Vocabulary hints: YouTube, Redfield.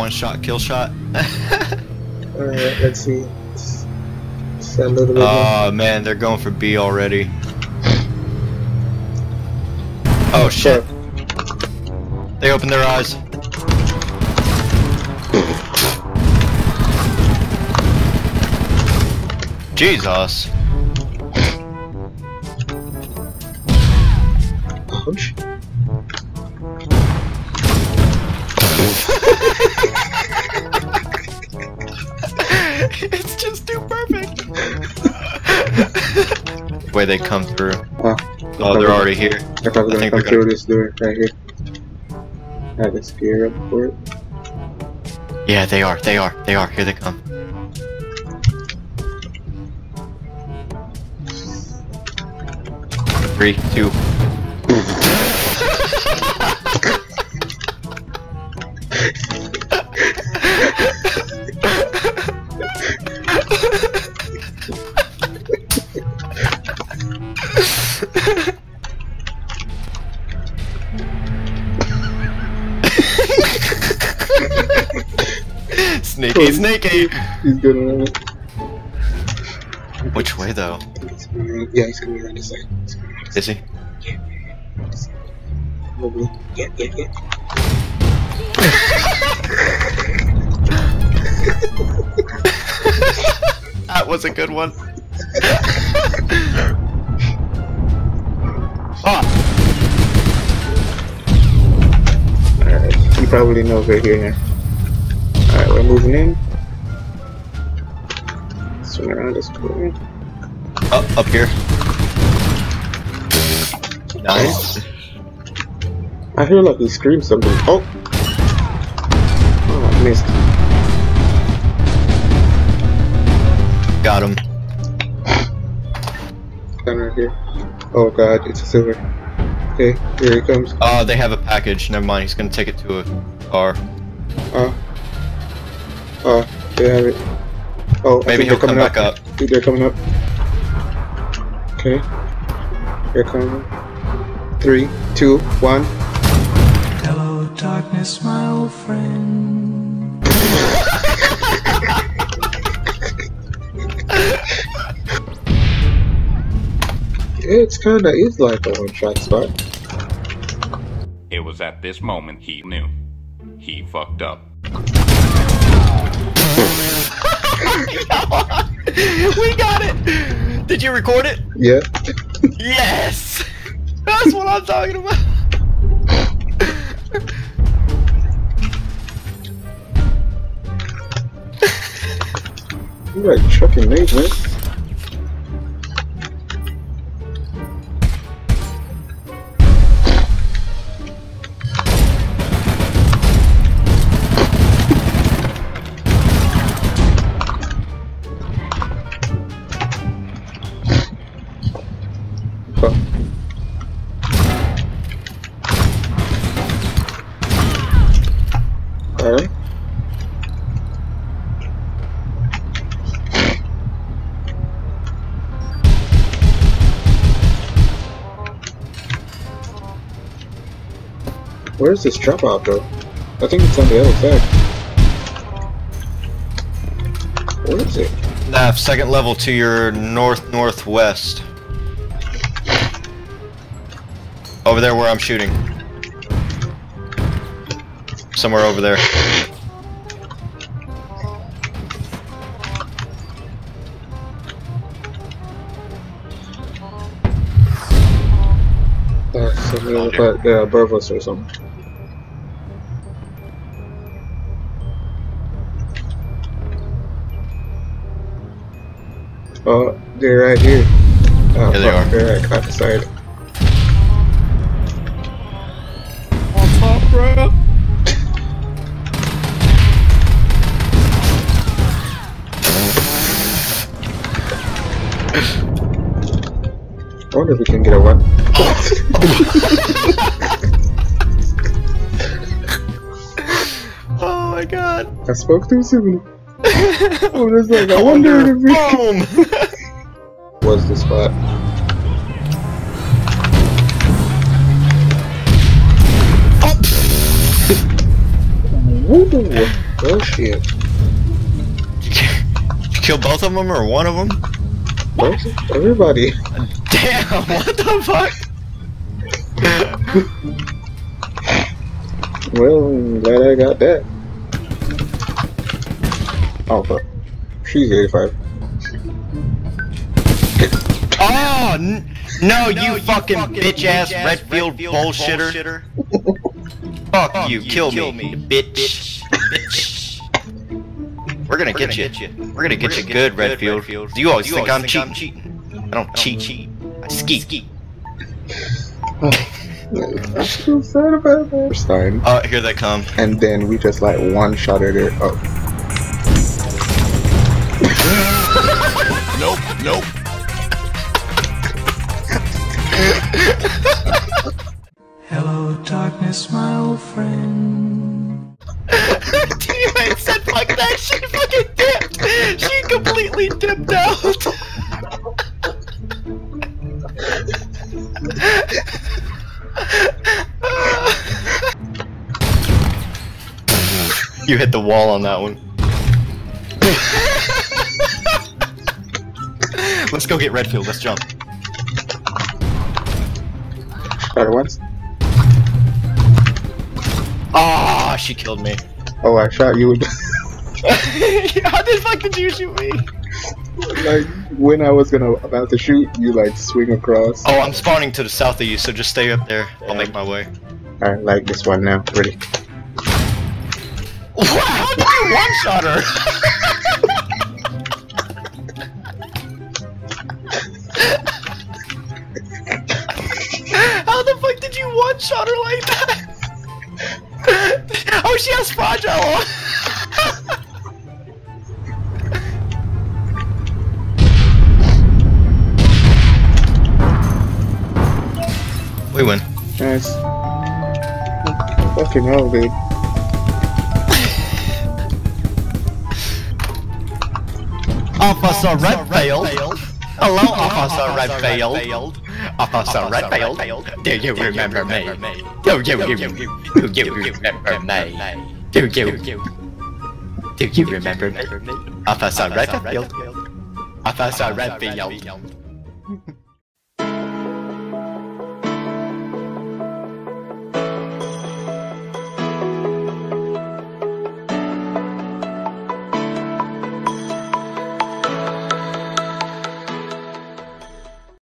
one shot kill shot. Alright, let's see. Oh man, they're going for B already. Oh shit. They opened their eyes. Jesus. Ouch. It's just too perfect. The way they come through. Oh, they're already here. They're probably gonna come through this door right here. I have a spear up for it. Yeah, they are. They are. They are. Here they come. Three, two. Sneaky, sneaky! He's good on it. Which way though? Yeah, he's coming around this side. Is he? Yeah. Probably. Yeah. That was a good one. Ah. Alright, you probably know they're here now. Alright, we're moving in. Swing around this corner. Oh, up here. Nice. I hear like he screamed something. Oh, I missed. Got him. Gun right here. Oh god, it's a silver. Okay, here he comes. Oh, they have a package. Never mind, he's gonna take it to a car. Oh, they have it. Oh, maybe he'll come back up. I think they're coming up. Okay. They're coming up. 3, 2, 1. Hello, darkness, my old friend. It's kinda is like a one-shot spot. It was at this moment he knew. He fucked up. We got it! Did you record it? Yeah. Yes! That's what I'm talking about! You're like trucking me, man. Where's this drop out though? I think it's on the other side. Where is it? Nav, second level to your north-northwest. Over there where I'm shooting. Somewhere over there. But above us or something. Oh, they're right here. Oh, yeah, they are. They're right on the side. On top, bro. I wonder if we can get a one. Oh my god. I spoke too soon. I was like, I wonder if we can. Was the spot. Woo! Bullshit. Did you kill both of them or one of them? Both? Everybody. Damn, what the fuck? Well, I'm glad I got that. Oh, fuck. She's 85. Oh, no, you fucking bitch-ass Redfield bullshitter. Fuck you, kill me, bitch. Bitch. We're gonna get you. We're gonna get you good, Redfield. Do you always think I'm cheating? I don't cheat. I ski. I'm so sad about that. First time. Here they come. And then we just like one-shotted it up. Nope. Hello, darkness, my old friend. Teammate said fuck that. She fucking dipped. She completely dipped out. You hit the wall on that one. Let's go get Redfield. Let's jump. Shot once. Ah, oh, she killed me. Oh, I shot you. How the fuck did you shoot me? Like when I was about to shoot, you like swing across. Oh, I'm spawning to the south of you, so just stay up there. I'll make my way. I like this one now. Ready? Wow, how did you one-shot her? How the fuck did you one-shot her like that? Oh, she has fragile on. We win. Nice. Fucking hell, dude. Officer Redfield. Hello, Officer Redfield. Officer Redfield. Do you remember me? Do you remember me? Officer Redfield. Officer Redfield.